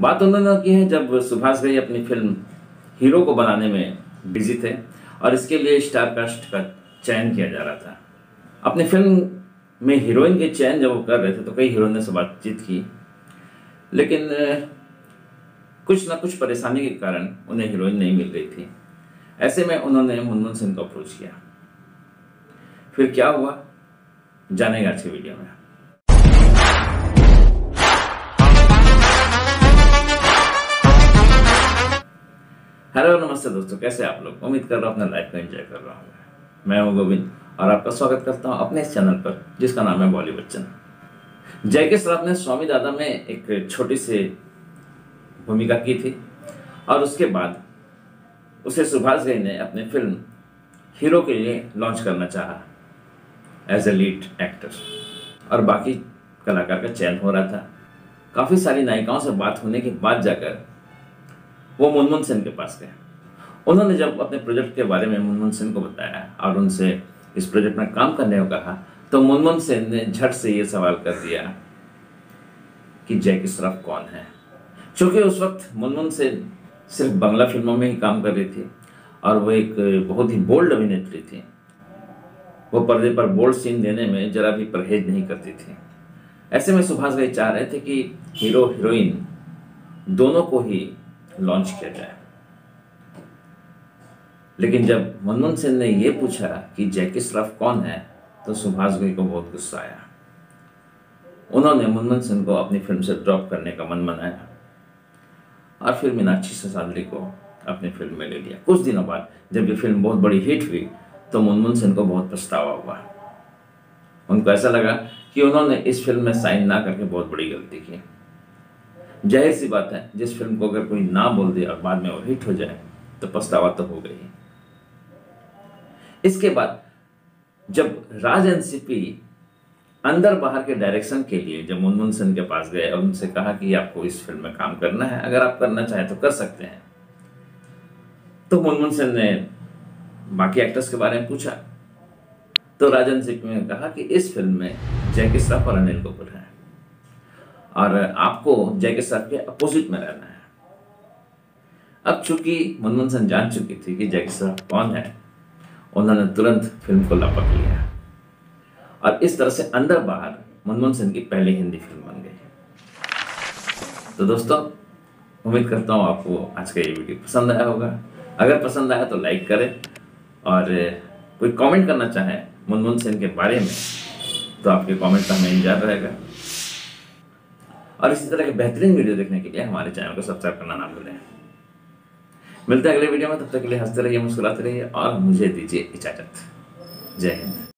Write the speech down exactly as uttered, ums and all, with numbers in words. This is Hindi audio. बात उन दोनों की है जब सुभाष घई अपनी फिल्म हीरो को बनाने में बिजी थे और इसके लिए स्टार कास्ट का चयन किया जा रहा था। अपनी फिल्म में हीरोइन के चयन जब वो कर रहे थे तो कई हीरोइनों से बातचीत की, लेकिन कुछ ना कुछ परेशानी के कारण उन्हें हीरोइन नहीं मिल रही थी। ऐसे में उन्होंने मुनमुन सेन को अप्रोच किया। फिर क्या हुआ जानेंगे आज के वीडियो में। हेलो नमस्ते दोस्तों, कैसे आप लोग? उम्मीद कर रहा हूँ अपना लाइफ को एंजॉय कर रहा हूँ। मैं हूँ गोविंद और आपका स्वागत करता हूँ अपने इस चैनल पर जिसका नाम है बॉली बच्चन। जैकी श्रॉफ ने स्वामी दादा में एक छोटी सी भूमिका की थी और उसके बाद उसे सुभाष घई ने अपने फिल्म हीरो के लिए लॉन्च करना चाहा एज ए लीड एक्टर और बाकी कलाकार का चयन हो रहा था। काफ़ी सारी नायिकाओं से बात होने के बाद जाकर वो मुनमुन सेन के पास गए। उन्होंने जब अपने प्रोजेक्ट के बारे में मुनमुन सेन को बताया और उनसे इस प्रोजेक्ट में काम करने को कहा तो मुनमुन सेन ने झट से ये सवाल कर दिया कि जैकी श्रॉफ कौन है। चूँकि उस वक्त मुनमुन सेन सिर्फ बंगला फिल्मों में ही काम कर रही थी और वो एक बहुत ही बोल्ड अभिनेत्री थी। वो पर्दे पर बोल्ड सीन देने में जरा भी परहेज नहीं करती थी। ऐसे में सुभाष घई चाह रहे थे कि हीरो हीरोइन दोनों को ही लॉन्च किया जाए। लेकिन जब मुनमुन सेन ने यह पूछा कि जैकी श्रॉफ कौन है तो सुभाष घई को बहुत गुस्सा आया। उन्होंने मुनमुन सेन को अपनी फिल्म से ड्रॉप करने का मन बनाया और फिर मीनाक्षी शेषाद्री को अपनी फिल्म में ले लिया। कुछ दिनों बाद जब ये फिल्म बहुत बड़ी हिट हुई तो मुनमुन सेन को बहुत पछतावा हुआ। उनको ऐसा लगा कि उन्होंने इस फिल्म में साइन ना करके बहुत बड़ी गलती की। जाहिर सी बात है, जिस फिल्म को अगर कोई ना बोल दे और बाद में वो हिट हो जाए तो पछतावा तो हो गई। इसके बाद जब राजन सिपी अंदर बाहर के डायरेक्शन के लिए जब मुनमुन सेन के पास गए और उनसे कहा कि आपको इस फिल्म में काम करना है, अगर आप करना चाहें तो कर सकते हैं, तो मुनमुन सेन ने बाकी एक्टर्स के बारे में पूछा तो राजन सिपी ने कहा कि इस फिल्म में जैकी श्रॉफ और अनिल कपूर हैं और आपको जैकी श्रॉफ के अपोजिट में रहना है। अब चूंकि मुनमुन सेन जान चुकी थी कि जैकी श्रॉफ कौन है, उन्होंने तुरंत फिल्म को लपट लिया और इस तरह से अंदर बाहर मुनमुन सेन की पहली हिंदी फिल्म बन गई। तो दोस्तों, उम्मीद करता हूँ आपको आज का ये वीडियो पसंद आया होगा। अगर पसंद आया तो लाइक करें और कोई कमेंट करना चाहे मुनमुन सेन के बारे में तो आपके कमेंट का हमें इंतजार रहेगा। और इसी तरह के बेहतरीन वीडियो देखने के लिए हमारे चैनल को सब्सक्राइब करना ना भूलें। मिलते हैं अगले वीडियो में, तब तक के लिए हंसते रहिए, मुस्कुराते रहिए और मुझे दीजिए इजाज़त। जय हिंद।